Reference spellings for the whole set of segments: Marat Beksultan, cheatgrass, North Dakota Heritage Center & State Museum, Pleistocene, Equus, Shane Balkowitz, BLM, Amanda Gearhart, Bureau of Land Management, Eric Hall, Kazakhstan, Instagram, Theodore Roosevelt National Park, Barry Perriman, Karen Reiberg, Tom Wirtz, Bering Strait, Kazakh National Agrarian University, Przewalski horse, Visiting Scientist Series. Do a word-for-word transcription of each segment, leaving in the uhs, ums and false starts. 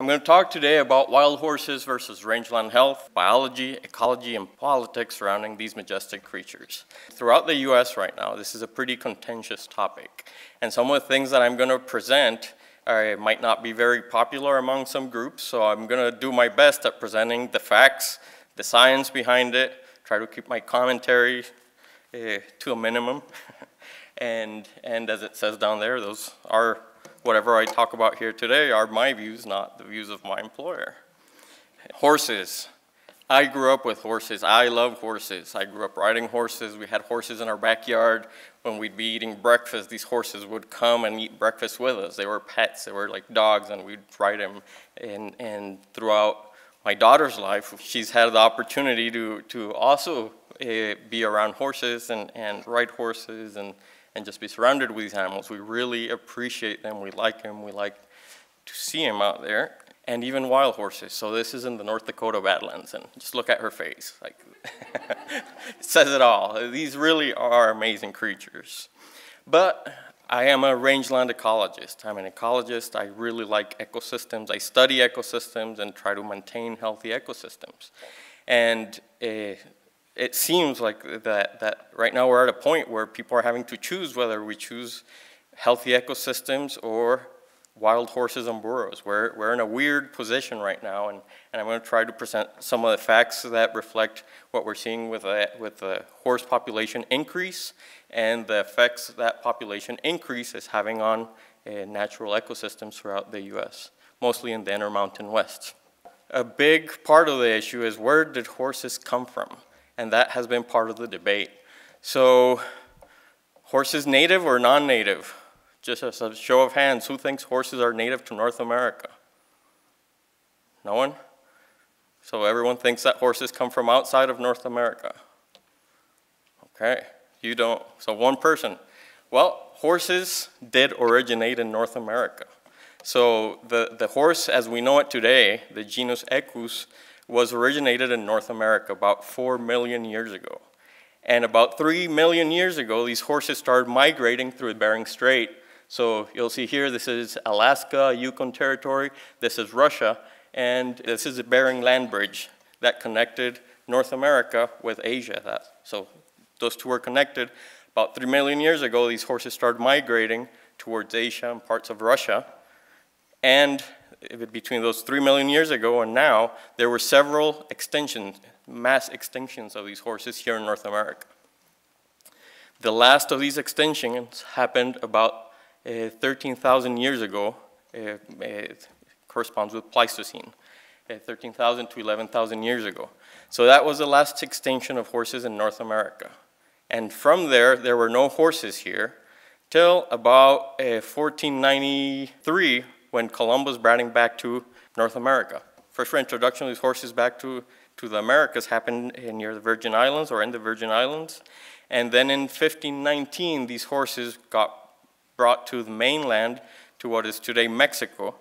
I'm going to talk today about wild horses versus rangeland health, biology, ecology, and politics surrounding these majestic creatures. Throughout the U S right now, this is a pretty contentious topic, and some of the things that I'm going to present are, might not be very popular among some groups, so I'm going to do my best at presenting the facts, the science behind it, try to keep my commentary uh, to a minimum, and, and as it says down there, those are whatever I talk about here today are my views, not the views of my employer. Horses. I grew up with horses. I love horses. I grew up riding horses. We had horses in our backyard. When we'd be eating breakfast, these horses would come and eat breakfast with us. They were pets. They were like dogs, and we'd ride them. And, and throughout my daughter's life, she's had the opportunity to, to also uh, be around horses and, and ride horses and and just be surrounded with these animals. We really appreciate them, we like them, we like to see them out there, and even wild horses. So this is in the North Dakota Badlands, and just look at her face, like, it says it all. These really are amazing creatures. But I am a rangeland ecologist. I'm an ecologist, I really like ecosystems. I study ecosystems and try to maintain healthy ecosystems. And a it seems like that, that right now we're at a point where people are having to choose whether we choose healthy ecosystems or wild horses and burros. We're, we're in a weird position right now, and, and I'm going to try to present some of the facts that reflect what we're seeing with the, with the horse population increase and the effects that population increase is having on uh, natural ecosystems throughout the U S, mostly in the Intermountain West. A big part of the issue is, where did horses come from? And that has been part of the debate. So, horses native or non-native? Just as a show of hands, who thinks horses are native to North America? No one? So everyone thinks that horses come from outside of North America. Okay, you don't, so one person. Well, horses did originate in North America. So the, the horse as we know it today, the genus Equus, was originated in North America about four million years ago. And about three million years ago, these horses started migrating through Bering Strait. So you'll see here, this is Alaska, Yukon Territory, this is Russia, and this is the Bering Land Bridge that connected North America with Asia. So those two were connected. About three million years ago, these horses started migrating towards Asia and parts of Russia. And between those three million years ago and now, there were several extinctions, mass extinctions of these horses here in North America. The last of these extinctions happened about uh, thirteen thousand years ago. Uh, it corresponds with Pleistocene, uh, thirteen thousand to eleven thousand years ago. So that was the last extinction of horses in North America. And from there, there were no horses here till about uh, fourteen ninety-three, when Columbus brought him back to North America. First reintroduction of these horses back to, to the Americas happened near the Virgin Islands or in the Virgin Islands. And then in fifteen nineteen, these horses got brought to the mainland, to what is today Mexico.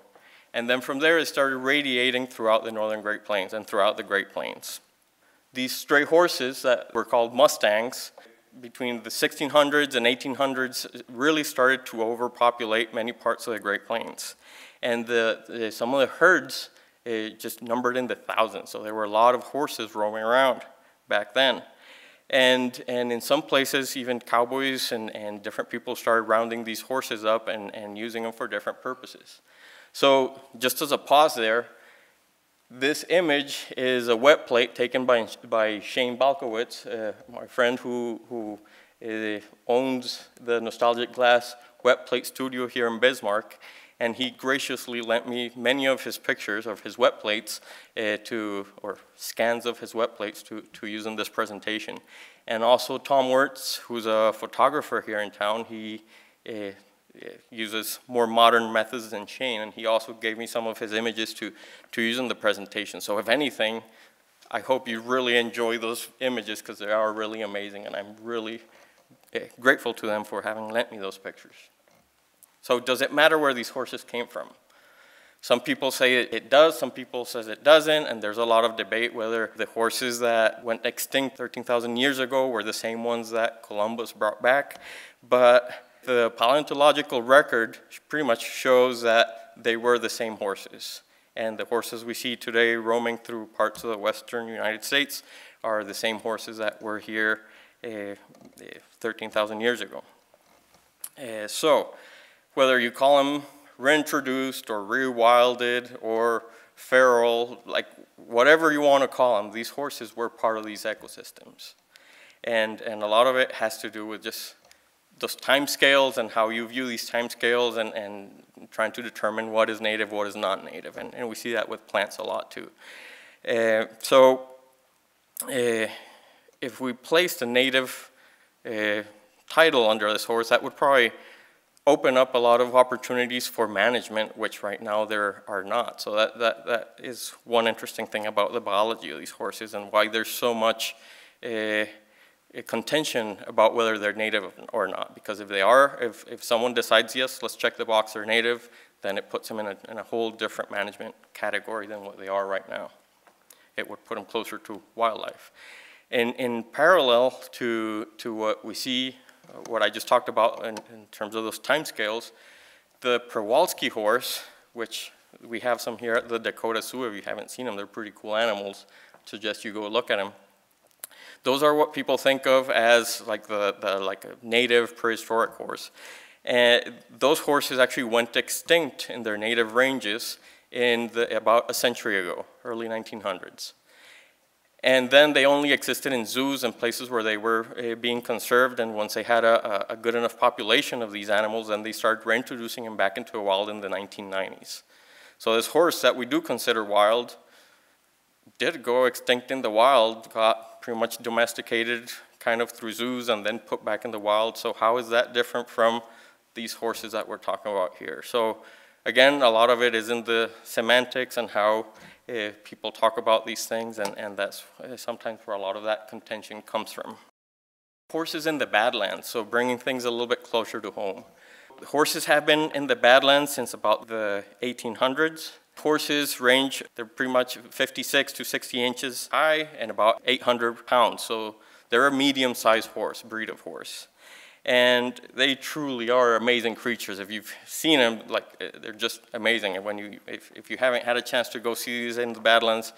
And then from there, it started radiating throughout the northern Great Plains and throughout the Great Plains. These stray horses that were called Mustangs, between the sixteen hundreds and eighteen hundreds, really started to overpopulate many parts of the Great Plains. And the, the, some of the herds uh, just numbered in the thousands. So there were a lot of horses roaming around back then. And, and in some places, even cowboys and, and different people started rounding these horses up and, and using them for different purposes. So just as a pause there, this image is a wet plate taken by, by Shane Balkowitz, uh, my friend who, who uh, owns the Nostalgic Glass wet plate studio here in Bismarck. And he graciously lent me many of his pictures of his wet plates uh, to, or scans of his wet plates to, to use in this presentation. And also Tom Wirtz, who's a photographer here in town, he uh, uses more modern methods than Shane, and he also gave me some of his images to, to use in the presentation. So if anything, I hope you really enjoy those images, because they are really amazing, and I'm really uh, grateful to them for having lent me those pictures. So does it matter where these horses came from? Some people say it does, some people says it doesn't, and there's a lot of debate whether the horses that went extinct thirteen thousand years ago were the same ones that Columbus brought back, but the paleontological record pretty much shows that they were the same horses. And the horses we see today roaming through parts of the western United States are the same horses that were here uh, thirteen thousand years ago. Uh, so whether you call them reintroduced or rewilded or feral, like whatever you want to call them, these horses were part of these ecosystems. And, and a lot of it has to do with just those time scales and how you view these time scales and, and trying to determine what is native, what is not native. And, and we see that with plants a lot too. Uh, so uh, if we placed a native uh, title under this horse, that would probably open up a lot of opportunities for management, which right now there are not. So that, that, that is one interesting thing about the biology of these horses and why there's so much uh, a contention about whether they're native or not. Because if they are, if, if someone decides, yes, let's check the box, they're native, then it puts them in a, in a whole different management category than what they are right now. It would put them closer to wildlife. And in parallel to, to what we see, what I just talked about in, in terms of those timescales, the Przewalski horse, which we have some here at the Dakota Zoo, if you haven't seen them, they're pretty cool animals. I suggest you go look at them. Those are what people think of as like the, the like a native prehistoric horse. And those horses actually went extinct in their native ranges in the, about a century ago, early nineteen hundreds. And then they only existed in zoos and places where they were uh, being conserved. And once they had a, a good enough population of these animals, then they started reintroducing them back into the wild in the nineteen nineties. So this horse that we do consider wild did go extinct in the wild, got pretty much domesticated kind of through zoos and then put back in the wild. So how is that different from these horses that we're talking about here? So again, a lot of it is in the semantics and how uh, people talk about these things, and, and that's sometimes where a lot of that contention comes from. Horses in the Badlands, so bringing things a little bit closer to home. Horses have been in the Badlands since about the eighteen hundreds. Horses range, they're pretty much fifty-six to sixty inches high and about eight hundred pounds. So they're a medium-sized horse, breed of horse. And they truly are amazing creatures. If you've seen them, like, they're just amazing. And when you, if, if you haven't had a chance to go see these in the Badlands,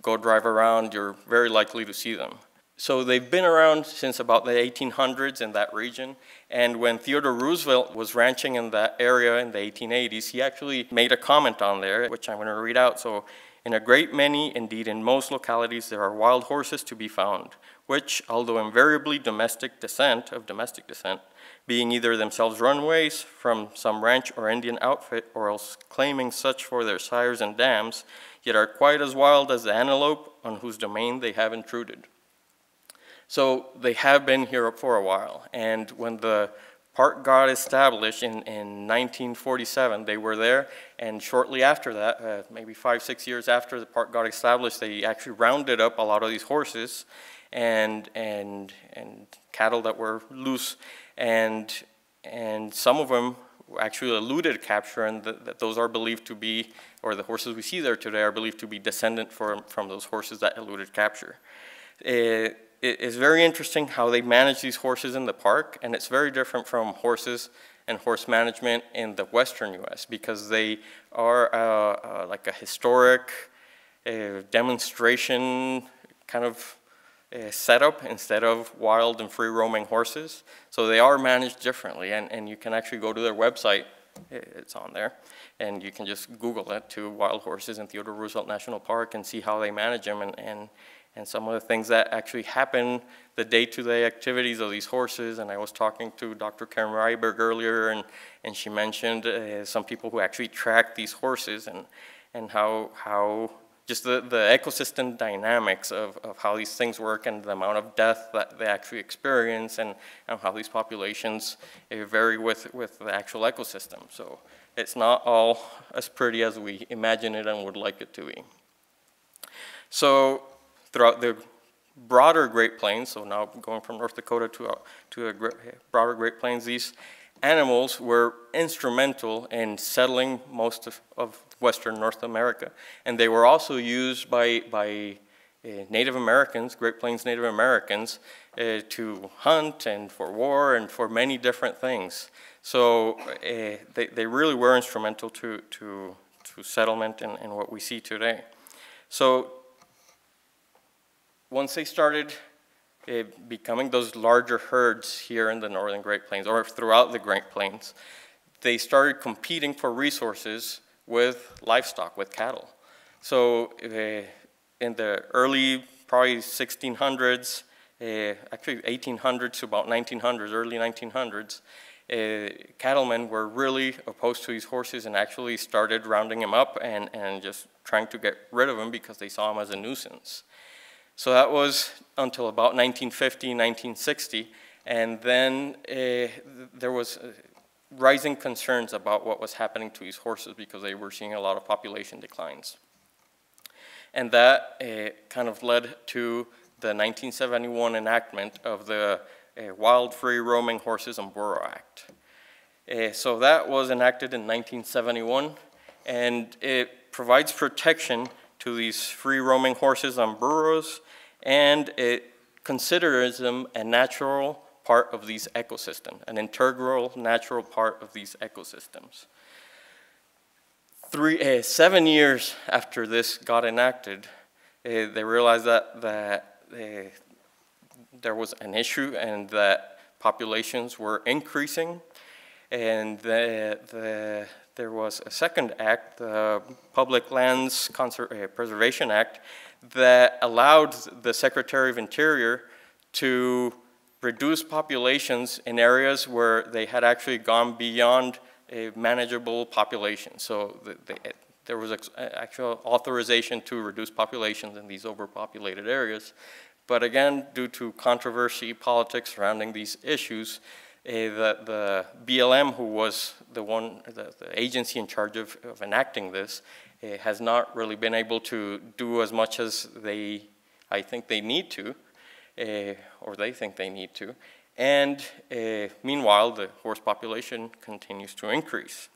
go drive around, you're very likely to see them. So they've been around since about the eighteen hundreds in that region. And when Theodore Roosevelt was ranching in that area in the eighteen eighties, he actually made a comment on there, which I'm going to read out. So, in a great many, indeed in most localities, there are wild horses to be found, which, although invariably domestic descent, of domestic descent, being either themselves runaways from some ranch or Indian outfit, or else claiming such for their sires and dams, yet are quite as wild as the antelope on whose domain they have intruded. So they have been here for a while, and when the park got established in, in nineteen forty-seven, they were there, and shortly after that, uh, maybe five, six years after the park got established, they actually rounded up a lot of these horses and, and, and cattle that were loose, and, and some of them actually eluded capture, and th that those are believed to be, or the horses we see there today are believed to be descendant from, from those horses that eluded capture. Uh, It's very interesting how they manage these horses in the park, and it's very different from horses and horse management in the western U S because they are uh, uh, like a historic uh, demonstration kind of uh, setup instead of wild and free roaming horses. So they are managed differently, and, and you can actually go to their website, it's on there, and you can just Google it to wild horses in Theodore Roosevelt National Park and see how they manage them, and, and and some of the things that actually happen, the day-to-day activities of these horses. And I was talking to Doctor Karen Reiberg earlier, and, and she mentioned uh, some people who actually track these horses and, and how, how just the, the ecosystem dynamics of, of how these things work and the amount of death that they actually experience, and, and how these populations uh, vary with, with the actual ecosystem. So it's not all as pretty as we imagine it and would like it to be. So throughout the broader Great Plains, so now going from North Dakota to, uh, to the broader Great Plains, these animals were instrumental in settling most of, of Western North America. And they were also used by, by uh, Native Americans, Great Plains Native Americans, uh, to hunt and for war and for many different things. So uh, they, they really were instrumental to, to, to settlement and, and what we see today. So once they started uh, becoming those larger herds here in the northern Great Plains or throughout the Great Plains, they started competing for resources with livestock, with cattle. So uh, in the early probably sixteen hundreds, uh, actually eighteen hundreds to about nineteen hundreds, early nineteen hundreds, uh, cattlemen were really opposed to these horses and actually started rounding them up and, and just trying to get rid of them because they saw them as a nuisance. So that was until about nineteen fifty, nineteen sixty, and then uh, there was uh, rising concerns about what was happening to these horses because they were seeing a lot of population declines. And that uh, kind of led to the nineteen seventy-one enactment of the uh, Wild Free Roaming Horses and Burro Act. Uh, so that was enacted in nineteen seventy-one, and it provides protection to these free roaming horses and burros, and it considers them a natural part of these ecosystems, an integral natural part of these ecosystems. Three, uh, seven years after this got enacted, uh, they realized that, that uh, there was an issue and that populations were increasing, and the, the, there was a second act, the Public Lands Conser- uh, Preservation Act, that allowed the Secretary of Interior to reduce populations in areas where they had actually gone beyond a manageable population. So the, the, there was actual authorization to reduce populations in these overpopulated areas. But again, due to controversy, politics surrounding these issues, uh, the, the B L M, who was the one, the, the agency in charge of, of enacting this, uh, has not really been able to do as much as they, I think they need to. Uh, or they think they need to, and uh, meanwhile, the horse population continues to increase.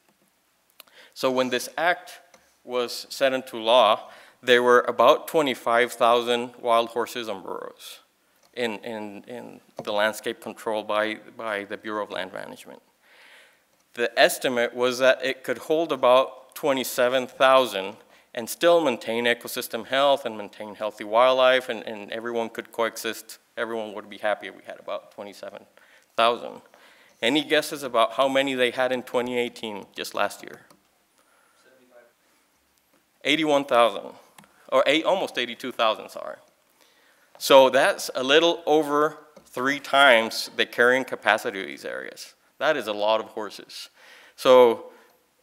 So when this act was set into law, there were about twenty-five thousand wild horses and burros in, in, in the landscape controlled by, by the Bureau of Land Management. The estimate was that it could hold about twenty-seven thousand and still maintain ecosystem health and maintain healthy wildlife, and, and everyone could coexist. Everyone would be happy if we had about twenty-seven thousand. Any guesses about how many they had in twenty eighteen, just last year? eighty-one thousand, or eight, almost eighty-two thousand, sorry. So that's a little over three times the carrying capacity of these areas. That is a lot of horses. So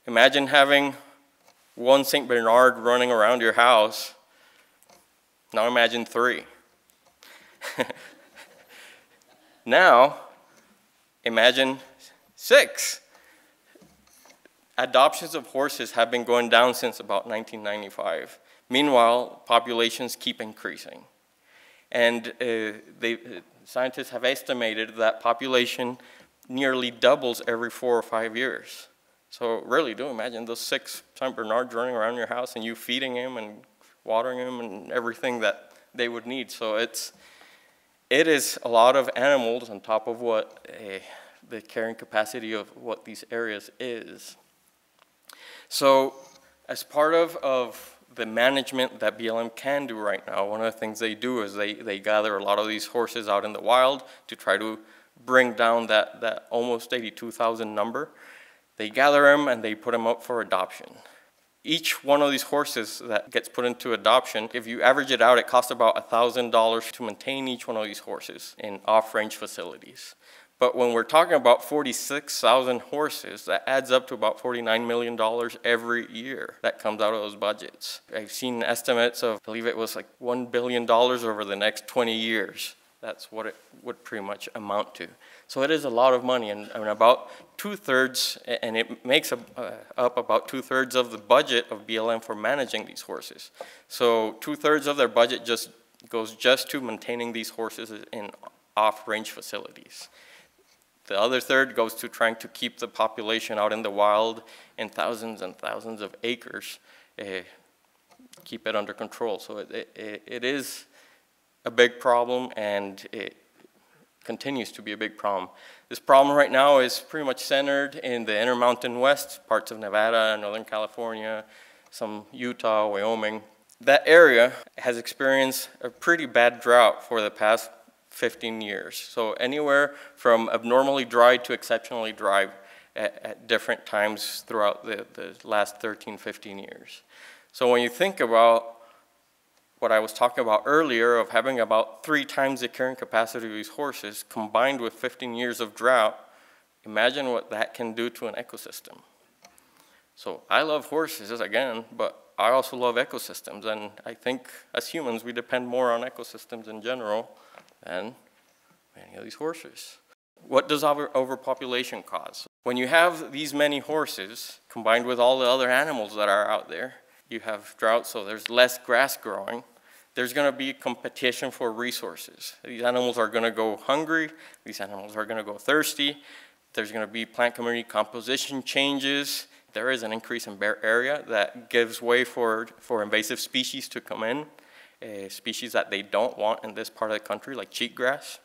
imagine having one Saint Bernard running around your house. Now imagine three. Now, imagine six. Adoptions of horses have been going down since about nineteen ninety-five. Meanwhile, populations keep increasing. And uh, they, uh, scientists have estimated that population nearly doubles every four or five years. So really, do imagine those six Saint Bernards running around your house and you feeding them and watering them and everything that they would need. So it's, it is a lot of animals on top of what uh, the carrying capacity of what these areas is. So as part of, of the management that B L M can do right now, one of the things they do is they, they gather a lot of these horses out in the wild to try to bring down that, that almost eighty-two thousand number. They gather them and they put them up for adoption. Each one of these horses that gets put into adoption, if you average it out, it costs about one thousand dollars to maintain each one of these horses in off-range facilities. But when we're talking about forty-six thousand horses, that adds up to about forty-nine million dollars every year that comes out of those budgets. I've seen estimates of, I believe it was like one billion dollars over the next twenty years. That's what it would pretty much amount to. So it is a lot of money, and, and about two-thirds, and it makes a, uh, up about two-thirds of the budget of B L M for managing these horses. So two-thirds of their budget just goes just to maintaining these horses in off-range facilities. The other third goes to trying to keep the population out in the wild in thousands and thousands of acres, uh, keep it under control. So it, it, it is a big problem, and it continues to be a big problem. This problem right now is pretty much centered in the Intermountain West, parts of Nevada, Northern California, some Utah, Wyoming. That area has experienced a pretty bad drought for the past fifteen years. So anywhere from abnormally dry to exceptionally dry at, at different times throughout the, the last thirteen, fifteen years. So when you think about what I was talking about earlier of having about three times the carrying capacity of these horses combined with fifteen years of drought, imagine what that can do to an ecosystem. So I love horses again, but I also love ecosystems, and I think as humans we depend more on ecosystems in general than many of these horses. What does over overpopulation cause? When you have these many horses combined with all the other animals that are out there, you have drought, so there's less grass growing. There's gonna be competition for resources. These animals are gonna go hungry, these animals are gonna go thirsty, there's gonna be plant community composition changes, there is an increase in bare area that gives way for, for invasive species to come in, uh, species that they don't want in this part of the country, like cheatgrass.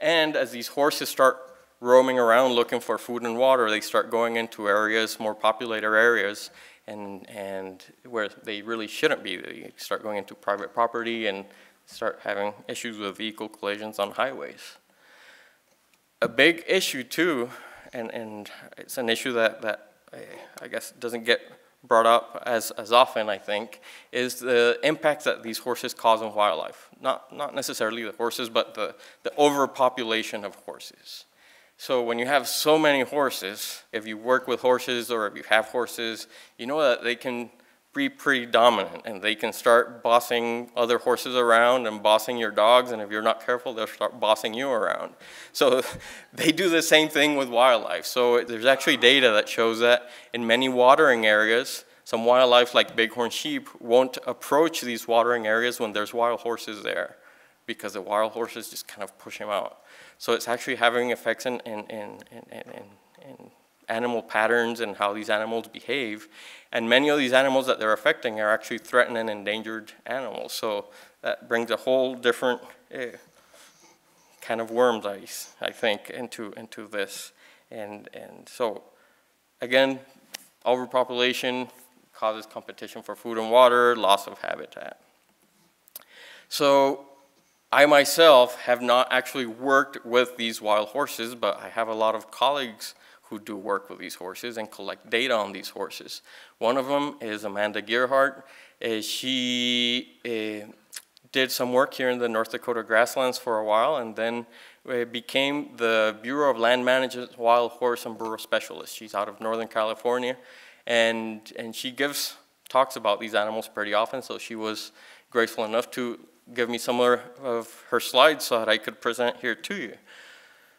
And as these horses start roaming around looking for food and water, they start going into areas, more populated areas, and, and where they really shouldn't be. They start going into private property and start having issues with vehicle collisions on highways. A big issue too, and, and it's an issue that, that I, I guess doesn't get brought up as, as often, I think, is the impact that these horses cause on wildlife. Not, not necessarily the horses, but the, the overpopulation of horses. So when you have so many horses, if you work with horses or if you have horses, you know that they can be pretty dominant and they can start bossing other horses around and bossing your dogs, and if you're not careful, they'll start bossing you around. So they do the same thing with wildlife. So there's actually data that shows that in many watering areas, some wildlife like bighorn sheep won't approach these watering areas when there's wild horses there, because the wild horses just kind of push them out. So it's actually having effects in, in, in, in, in, in animal patterns and how these animals behave. And many of these animals that they're affecting are actually threatened and endangered animals. So that brings a whole different eh, kind of worms, I, I think, into, into this. And, and so, again, overpopulation causes competition for food and water, loss of habitat. So I myself have not actually worked with these wild horses, but I have a lot of colleagues who do work with these horses and collect data on these horses. One of them is Amanda Gearhart. Uh, she uh, did some work here in the North Dakota grasslands for a while, and then uh, became the Bureau of Land Management's Wild Horse and Burro Specialist. She's out of Northern California, and, and she gives talks about these animals pretty often, so she was graceful enough to give me some of her slides so that I could present here to you.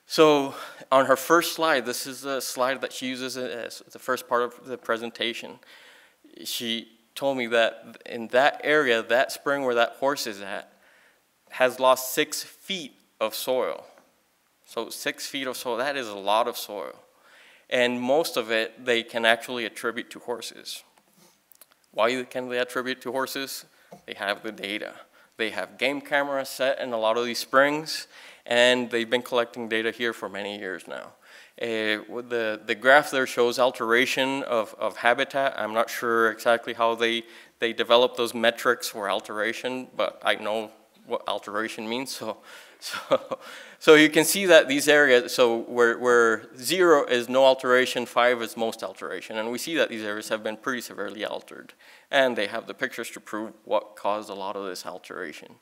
So on her first slide, this is the slide that she uses as the first part of the presentation. She told me that in that area, that spring where that horse is at, has lost six feet of soil. So six feet of soil, that is a lot of soil. And most of it, they can actually attribute to horses. Why can they attribute to horses? They have the data. They have game cameras set in a lot of these springs, and they've been collecting data here for many years now. Uh, the, the graph there shows alteration of, of habitat. I'm not sure exactly how they, they develop those metrics for alteration, but I know what alteration means. So, so, so you can see that these areas, so where, where zero is no alteration, five is most alteration. And we see that these areas have been pretty severely altered. And they have the pictures to prove what caused a lot of this alteration.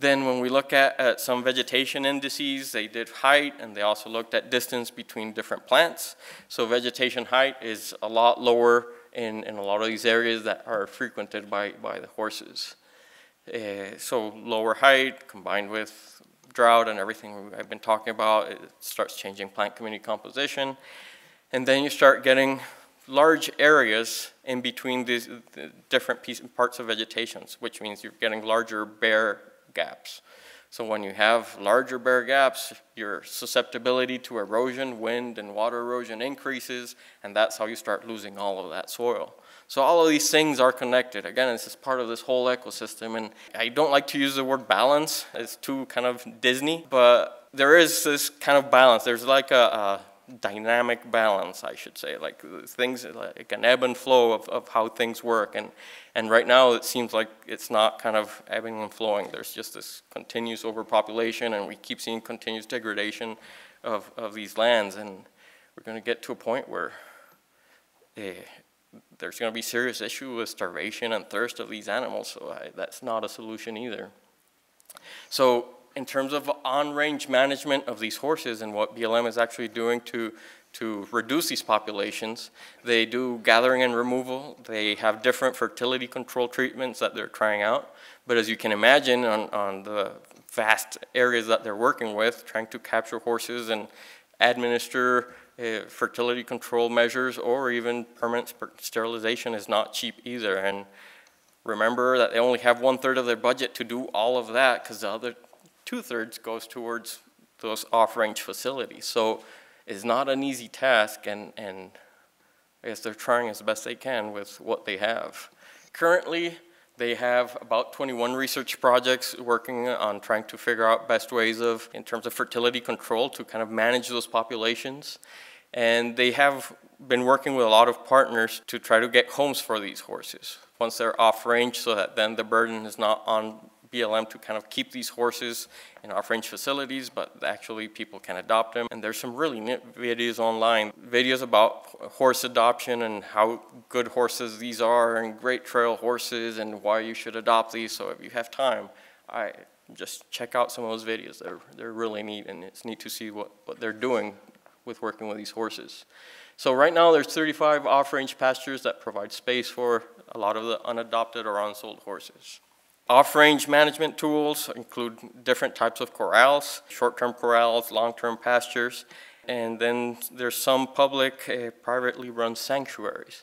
Then when we look at, at some vegetation indices, they did height, and they also looked at distance between different plants. So vegetation height is a lot lower in, in a lot of these areas that are frequented by, by the horses. Uh, so lower height combined with drought and everything I've been talking about, it starts changing plant community composition. And then you start getting large areas in between these the different piece, parts of vegetation, which means you're getting larger bare gaps. So when you have larger bare gaps, your susceptibility to erosion, wind, and water erosion increases, and that's how you start losing all of that soil. So all of these things are connected. Again, this is part of this whole ecosystem, and I don't like to use the word balance. It's too kind of Disney, but there is this kind of balance. There's like a, a dynamic balance, I should say, like things like an ebb and flow of, of how things work. And, and right now it seems like it's not kind of ebbing and flowing. There's just this continuous overpopulation, and we keep seeing continuous degradation of, of these lands. And we're going to get to a point where eh, there's going to be serious issue with starvation and thirst of these animals. So I, that's not a solution either. So in terms of on-range management of these horses and what B L M is actually doing to, to reduce these populations, they do gathering and removal. They have different fertility control treatments that they're trying out. But as you can imagine, on, on the vast areas that they're working with, trying to capture horses and administer uh, fertility control measures or even permanent sterilization is not cheap either. And remember that they only have one-third of their budget to do all of that, because the other two-thirds goes towards those off-range facilities. So it's not an easy task, and, and I guess they're trying as best they can with what they have. Currently, they have about twenty-one research projects working on trying to figure out best ways of, in terms of fertility control, to kind of manage those populations. And they have been working with a lot of partners to try to get homes for these horses once they're off-range, so that then the burden is not on B L M to kind of keep these horses in off-range facilities, but actually people can adopt them. And there's some really neat videos online, videos about horse adoption and how good horses these are and great trail horses and why you should adopt these. So if you have time, I just check out some of those videos. They're, they're really neat, and it's neat to see what, what they're doing with working with these horses. So right now there's thirty-five off-range pastures that provide space for a lot of the unadopted or unsold horses. Off-range management tools include different types of corrals, short-term corrals, long-term pastures, and then there's some public, uh, privately run sanctuaries.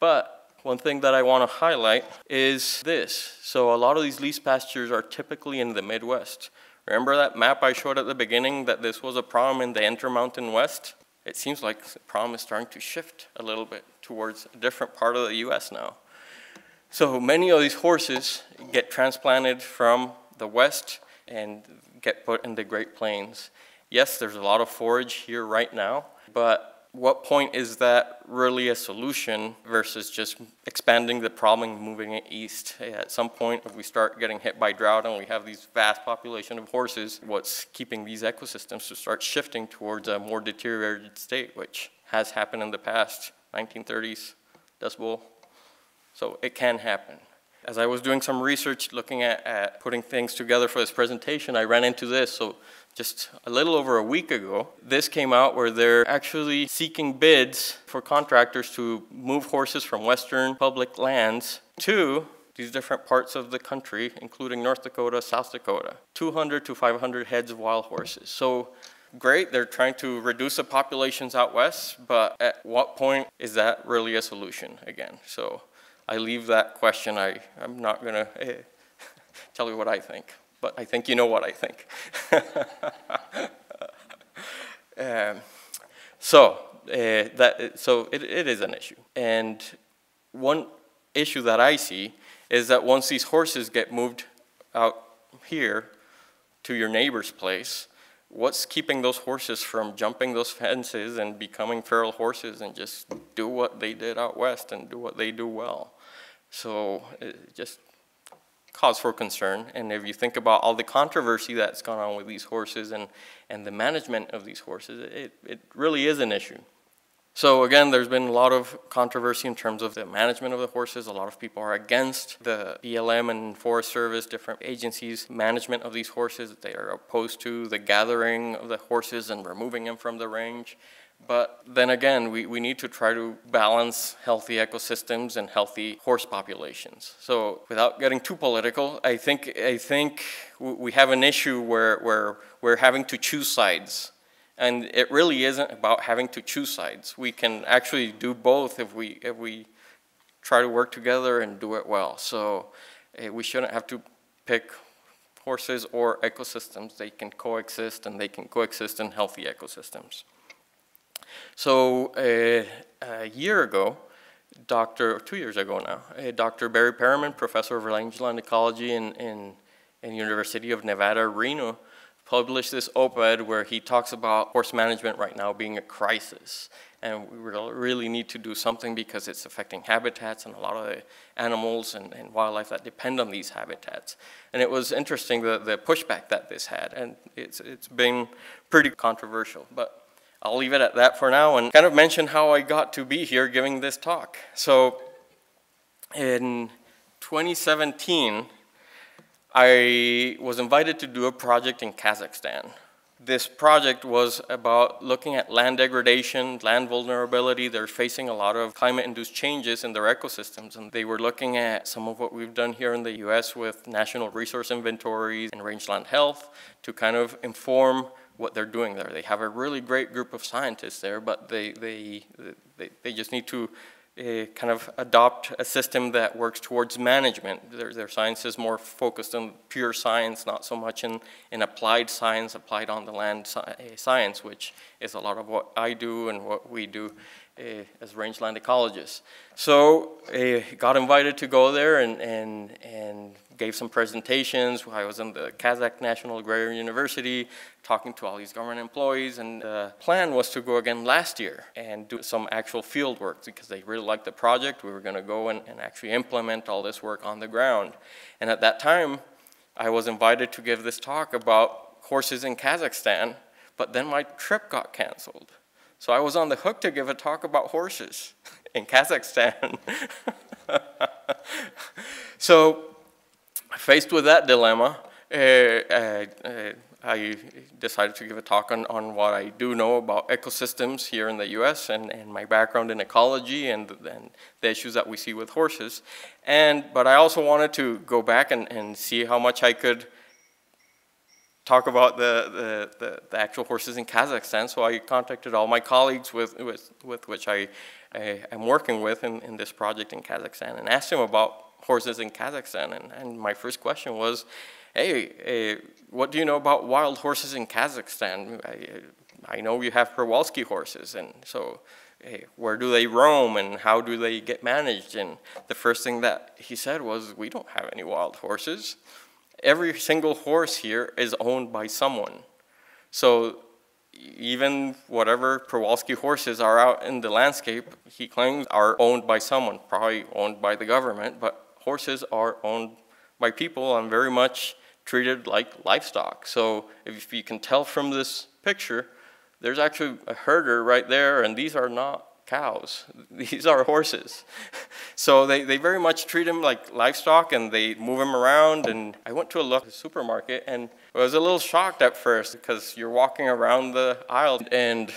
But one thing that I want to highlight is this. So a lot of these leased pastures are typically in the Midwest. Remember that map I showed at the beginning that this was a problem in the Intermountain West? It seems like the problem is starting to shift a little bit towards a different part of the U S now. So many of these horses get transplanted from the West and get put in the Great Plains. Yes, there's a lot of forage here right now, but what point is that really a solution versus just expanding the problem and moving it east? At some point, if we start getting hit by drought and we have these vast population of horses, what's keeping these ecosystems to start shifting towards a more deteriorated state, which has happened in the past, nineteen thirties, Dust Bowl. So it can happen. As I was doing some research looking at, at putting things together for this presentation, I ran into this. So just a little over a week ago, this came out where they're actually seeking bids for contractors to move horses from Western public lands to these different parts of the country, including North Dakota, South Dakota, two hundred to five hundred heads of wild horses. So great, they're trying to reduce the populations out west, but at what point is that really a solution again? So I leave that question. I, I'm not going to eh, tell you what I think, but I think you know what I think. um, so uh, that, so it, it is an issue. And one issue that I see is that once these horses get moved out here to your neighbor's place, what's keeping those horses from jumping those fences and becoming feral horses and just do what they did out west and do what they do well? So it just cause for concern. And if you think about all the controversy that's gone on with these horses and, and the management of these horses, it, it really is an issue. So again, there's been a lot of controversy in terms of the management of the horses. A lot of people are against the B L M and Forest Service, different agencies' management of these horses. They are opposed to the gathering of the horses and removing them from the range. But then again, we, we need to try to balance healthy ecosystems and healthy horse populations. So without getting too political, I think, I think we have an issue where, where we're having to choose sides. And it really isn't about having to choose sides. We can actually do both if we, if we try to work together and do it well. So uh, we shouldn't have to pick horses or ecosystems. They can coexist, and they can coexist in healthy ecosystems. So uh, a year ago, Doctor, or two years ago now, uh, Doctor Barry Perriman, professor of rangeland ecology in, in, in University of Nevada, Reno, published this op-ed where he talks about horse management right now being a crisis. And we really need to do something because it's affecting habitats and a lot of the animals and, and wildlife that depend on these habitats. And it was interesting the, the pushback that this had, and it's, it's been pretty controversial. But I'll leave it at that for now and kind of mention how I got to be here giving this talk. So in twenty seventeen, I was invited to do a project in Kazakhstan. This project was about looking at land degradation, land vulnerability. They're facing a lot of climate-induced changes in their ecosystems, and they were looking at some of what we've done here in the U S with national resource inventories and rangeland health to kind of inform what they're doing there. They have a really great group of scientists there, but they, they, they, they just need to Uh, kind of adopt a system that works towards management. Their, their science is more focused on pure science, not so much in, in applied science, applied on the land sci science, which is a lot of what I do and what we do uh, as rangeland ecologists. So I uh, got invited to go there and, and, and gave some presentations. I was in the Kazakh National Agrarian University talking to all these government employees, and the plan was to go again last year and do some actual field work because they really liked the project. We were going to go and, and actually implement all this work on the ground. And at that time, I was invited to give this talk about horses in Kazakhstan, but then my trip got canceled. So I was on the hook to give a talk about horses in Kazakhstan. So, faced with that dilemma, uh, uh, uh, I decided to give a talk on, on what I do know about ecosystems here in the U S and, and my background in ecology and, and the issues that we see with horses. And, but I also wanted to go back and, and see how much I could talk about the, the, the, the actual horses in Kazakhstan. So I contacted all my colleagues with, with, with which I, I am working with in, in this project in Kazakhstan and asked them about horses in Kazakhstan, and, and my first question was, hey, uh, what do you know about wild horses in Kazakhstan? I, I know you have Przewalski horses, and so uh, where do they roam and how do they get managed? And the first thing that he said was, we don't have any wild horses. Every single horse here is owned by someone. So even whatever Przewalski horses are out in the landscape, he claims are owned by someone, probably owned by the government, but horses are owned by people and very much treated like livestock. So if you can tell from this picture, there's actually a herder right there, and these are not cows. These are horses. So they, they very much treat them like livestock, and they move them around. And I went to a local supermarket, and I was a little shocked at first because you're walking around the aisle. And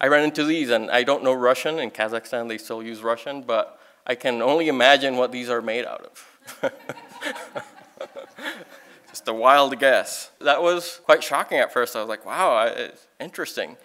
I ran into these, and I don't know Russian. In Kazakhstan, they still use Russian, but I can only imagine what these are made out of. Just a wild guess. That was quite shocking at first. I was like, wow, it's interesting.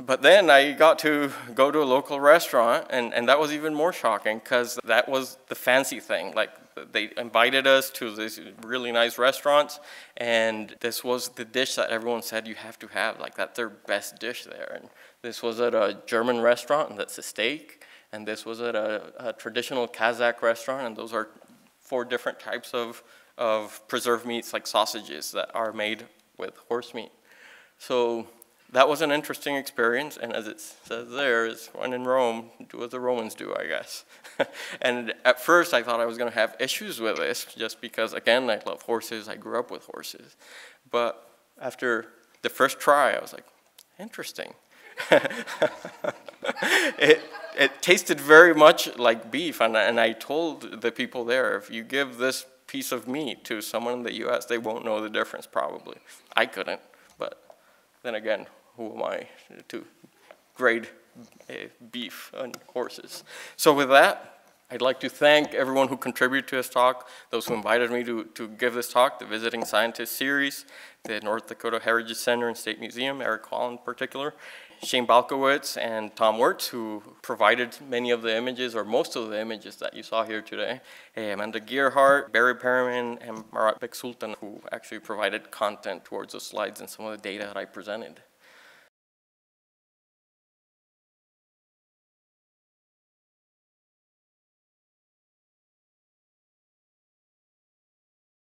But then I got to go to a local restaurant, and, and that was even more shocking because that was the fancy thing. Like, they invited us to these really nice restaurants, and this was the dish that everyone said you have to have. Like, that's their best dish there. And this was at a German restaurant, and that's a steak. And this was at a, a traditional Kazakh restaurant, and those are four different types of, of preserved meats, like sausages, that are made with horse meat. So that was an interesting experience, and as it says there, it's when in Rome, do as the Romans do, I guess. And at first, I thought I was going to have issues with this, just because, again, I love horses, I grew up with horses. But after the first try, I was like, interesting. it, it tasted very much like beef, and, and I told the people there, if you give this piece of meat to someone in the U S, they won't know the difference, probably. I couldn't, but then again, who am I to grade uh, beef on horses? So with that, I'd like to thank everyone who contributed to this talk, those who invited me to, to give this talk, the Visiting Scientist Series, the North Dakota Heritage Center and State Museum, Eric Hall in particular, Shane Balkowitz and Tom Wirtz, who provided many of the images, or most of the images that you saw here today, Amanda Gearhart, Barry Perriman, and Marat Beksultan, who actually provided content towards the slides and some of the data that I presented.